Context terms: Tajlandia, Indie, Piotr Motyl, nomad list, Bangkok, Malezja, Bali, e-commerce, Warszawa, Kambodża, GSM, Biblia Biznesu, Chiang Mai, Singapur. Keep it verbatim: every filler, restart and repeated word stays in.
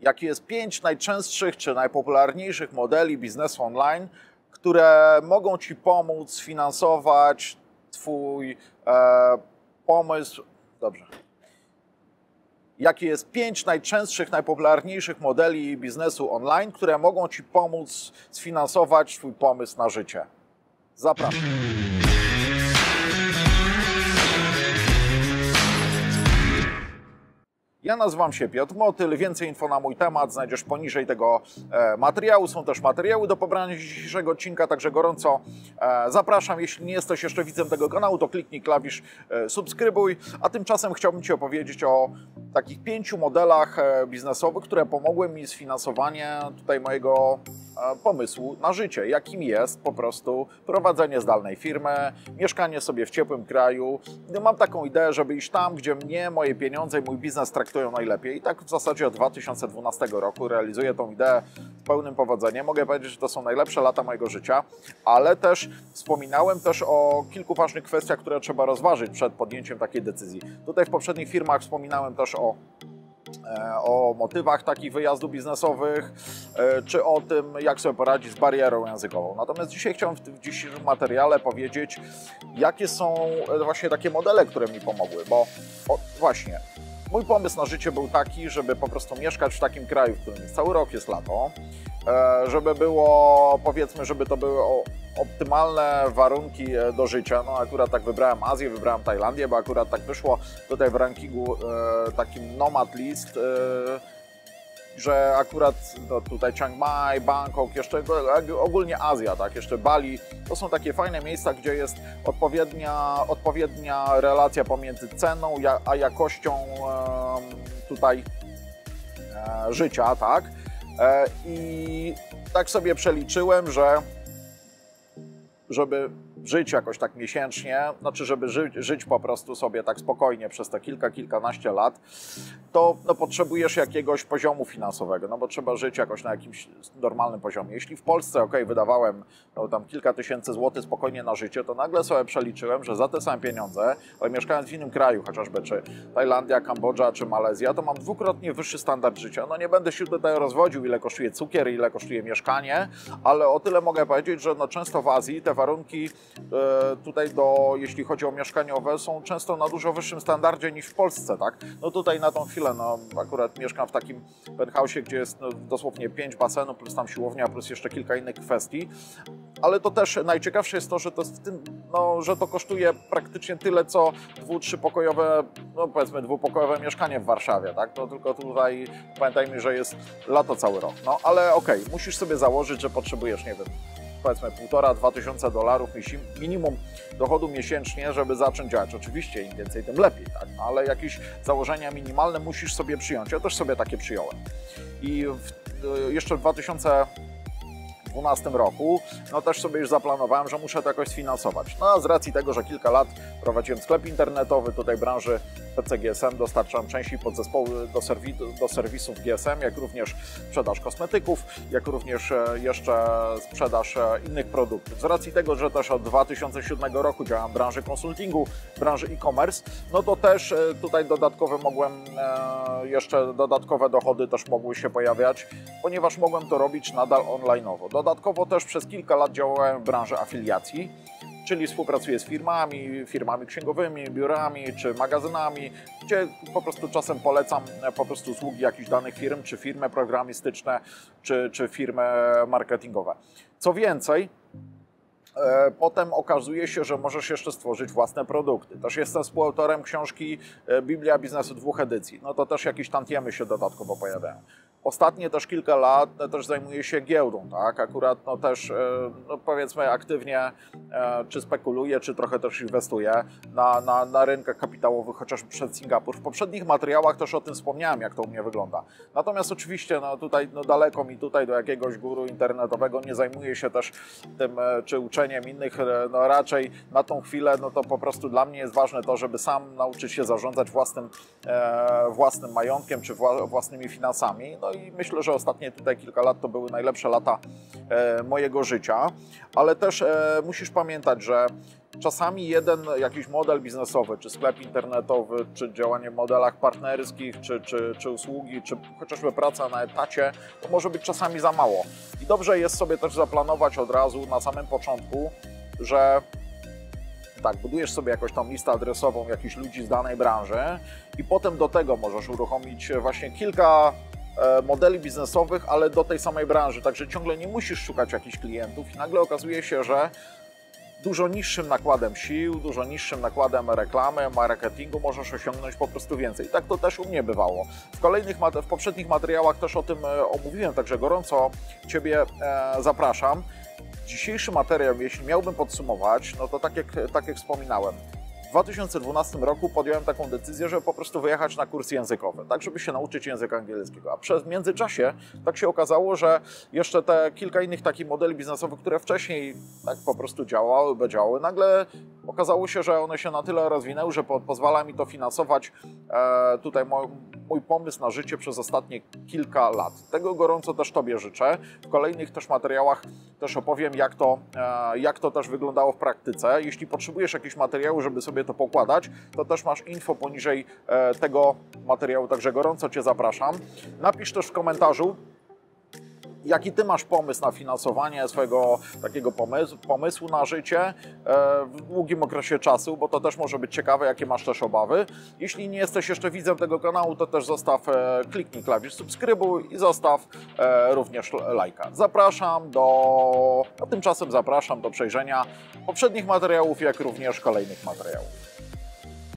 Jakie jest pięć najczęstszych czy najpopularniejszych modeli biznesu online, które mogą Ci pomóc finansować Twój e, pomysł. Dobrze. Jakie jest pięć najczęstszych, najpopularniejszych modeli biznesu online, które mogą Ci pomóc sfinansować Twój pomysł na życie. Zapraszam. Ja nazywam się Piotr Motyl. Więcej info na mój temat znajdziesz poniżej tego materiału. Są też materiały do pobrania z dzisiejszego odcinka, także gorąco zapraszam. Jeśli nie jesteś jeszcze widzem tego kanału, to kliknij klawisz subskrybuj. A tymczasem chciałbym Ci opowiedzieć o takich pięciu modelach biznesowych, które pomogły mi sfinansowanie tutaj mojego pomysłu na życie, jakim jest po prostu prowadzenie zdalnej firmy, mieszkanie sobie w ciepłym kraju. No, mam taką ideę, żeby iść tam, gdzie mnie, moje pieniądze i mój biznes traktują najlepiej. I tak w zasadzie od dwa tysiące dwunastego roku realizuję tą ideę z pełnym powodzeniem. Mogę powiedzieć, że to są najlepsze lata mojego życia, ale też wspominałem też o kilku ważnych kwestiach, które trzeba rozważyć przed podjęciem takiej decyzji. Tutaj w poprzednich firmach wspominałem też o o motywach takich wyjazdów biznesowych, czy o tym, jak sobie poradzić z barierą językową. Natomiast dzisiaj chciałem w tym dzisiejszym materiale powiedzieć, jakie są właśnie takie modele, które mi pomogły, bo o, właśnie mój pomysł na życie był taki, żeby po prostu mieszkać w takim kraju, w którym jest cały rok, jest lato, żeby było, powiedzmy, żeby to były optymalne warunki do życia. No akurat tak wybrałem Azję, wybrałem Tajlandię, bo akurat tak wyszło tutaj w rankingu takim nomad list, że akurat no, tutaj Chiang Mai, Bangkok, jeszcze ogólnie Azja, tak, jeszcze Bali, to są takie fajne miejsca, gdzie jest odpowiednia, odpowiednia relacja pomiędzy ceną a jakością tutaj życia, tak. I tak sobie przeliczyłem, że żeby żyć jakoś tak miesięcznie, znaczy żeby ży żyć po prostu sobie tak spokojnie przez te kilka, kilkanaście lat, to no, potrzebujesz jakiegoś poziomu finansowego, no bo trzeba żyć jakoś na jakimś normalnym poziomie. Jeśli w Polsce, ok, wydawałem no, tam kilka tysięcy złotych spokojnie na życie, to nagle sobie przeliczyłem, że za te same pieniądze, ale mieszkając w innym kraju, chociażby czy Tajlandia, Kambodża czy Malezja, to mam dwukrotnie wyższy standard życia. No nie będę się tutaj rozwodził, ile kosztuje cukier, ile kosztuje mieszkanie, ale o tyle mogę powiedzieć, że no, często w Azji te warunki tutaj, do, jeśli chodzi o mieszkaniowe, są często na dużo wyższym standardzie niż w Polsce, tak? No tutaj na tą chwilę, no akurat mieszkam w takim penthouse'ie, gdzie jest no, dosłownie pięć basenów, plus tam siłownia, plus jeszcze kilka innych kwestii, ale to też najciekawsze jest to, że to, w tym, no, że to kosztuje praktycznie tyle, co dwu, trzypokojowe, no powiedzmy dwupokojowe mieszkanie w Warszawie, tak? No tylko tutaj pamiętajmy, że jest lato cały rok, no ale okej, okay, musisz sobie założyć, że potrzebujesz, nie wiem, powiedzmy półtora-dwa tysiące dolarów minimum dochodu miesięcznie, żeby zacząć działać. Oczywiście im więcej, tym lepiej, tak? Ale jakieś założenia minimalne musisz sobie przyjąć. Ja też sobie takie przyjąłem. I w, jeszcze w dwa tysiące dwunastym roku no też sobie już zaplanowałem, że muszę to jakoś sfinansować. No a z racji tego, że kilka lat prowadziłem sklep internetowy tutaj w branży P C G S M, dostarczam części podzespołu do, serwi do serwisów G S M, jak również sprzedaż kosmetyków, jak również jeszcze sprzedaż innych produktów. Z racji tego, że też od dwa tysiące siódmego roku działam w branży konsultingu, w branży e-commerce, no to też tutaj dodatkowe mogłem, jeszcze dodatkowe dochody też mogły się pojawiać, ponieważ mogłem to robić nadal online'owo. Dodatkowo też przez kilka lat działałem w branży afiliacji, czyli współpracuję z firmami, firmami księgowymi, biurami czy magazynami, gdzie po prostu czasem polecam po prostu usługi jakichś danych firm, czy firmy programistyczne, czy, czy firmy marketingowe. Co więcej, potem okazuje się, że możesz jeszcze stworzyć własne produkty. Też jestem współautorem książki Biblia Biznesu dwóch edycji. No to też jakieś tantiemy się dodatkowo pojawiają. Ostatnie też kilka lat też zajmuję się giełdą, tak? Akurat no też no powiedzmy aktywnie czy spekuluję, czy trochę też inwestuję na, na, na rynkach kapitałowych, chociażby przed Singapur. W poprzednich materiałach też o tym wspomniałem, jak to u mnie wygląda. Natomiast oczywiście no tutaj no daleko mi tutaj do jakiegoś guru internetowego, nie zajmuję się też tym czy uczeniem innych, no raczej na tą chwilę no to po prostu dla mnie jest ważne to, żeby sam nauczyć się zarządzać własnym, e, własnym majątkiem czy wła, własnymi finansami. No i myślę, że ostatnie tutaj kilka lat to były najlepsze lata e, mojego życia, ale też e, musisz pamiętać, że Czasami jeden jakiś model biznesowy, czy sklep internetowy, czy działanie w modelach partnerskich, czy, czy, czy usługi, czy chociażby praca na etacie, to może być czasami za mało. I dobrze jest sobie też zaplanować od razu na samym początku, że tak, budujesz sobie jakąś tam listę adresową jakichś ludzi z danej branży i potem do tego możesz uruchomić właśnie kilka modeli biznesowych, ale do tej samej branży. Także ciągle nie musisz szukać jakichś klientów i nagle okazuje się, że dużo niższym nakładem sił, dużo niższym nakładem reklamy, marketingu możesz osiągnąć po prostu więcej. I tak to też u mnie bywało. W kolejnych, w poprzednich materiałach też o tym omówiłem, także gorąco Ciebie zapraszam. Dzisiejszy materiał, jeśli miałbym podsumować, no to tak jak, tak jak wspominałem, w dwa tysiące dwunastym roku podjąłem taką decyzję, żeby po prostu wyjechać na kurs językowy, tak żeby się nauczyć języka angielskiego, a przez międzyczasie tak się okazało, że jeszcze te kilka innych takich modeli biznesowych, które wcześniej tak po prostu działały, by działały, nagle okazało się, że one się na tyle rozwinęły, że pozwala mi to finansować e, tutaj mój, mój pomysł na życie przez ostatnie kilka lat. Tego gorąco też Tobie życzę. W kolejnych też materiałach też opowiem, jak to, e, jak to też wyglądało w praktyce. Jeśli potrzebujesz jakiegoś materiału, żeby sobie to pokładać, to też masz info poniżej e, tego materiału, także gorąco Cię zapraszam. Napisz też w komentarzu, jaki Ty masz pomysł na finansowanie swojego takiego pomysłu, pomysłu na życie w długim okresie czasu, bo to też może być ciekawe, jakie masz też obawy. Jeśli nie jesteś jeszcze widzem tego kanału, to też zostaw, kliknij klawisz subskrybuj i zostaw również lajka. Zapraszam do, a tymczasem zapraszam do przejrzenia poprzednich materiałów, jak również kolejnych materiałów.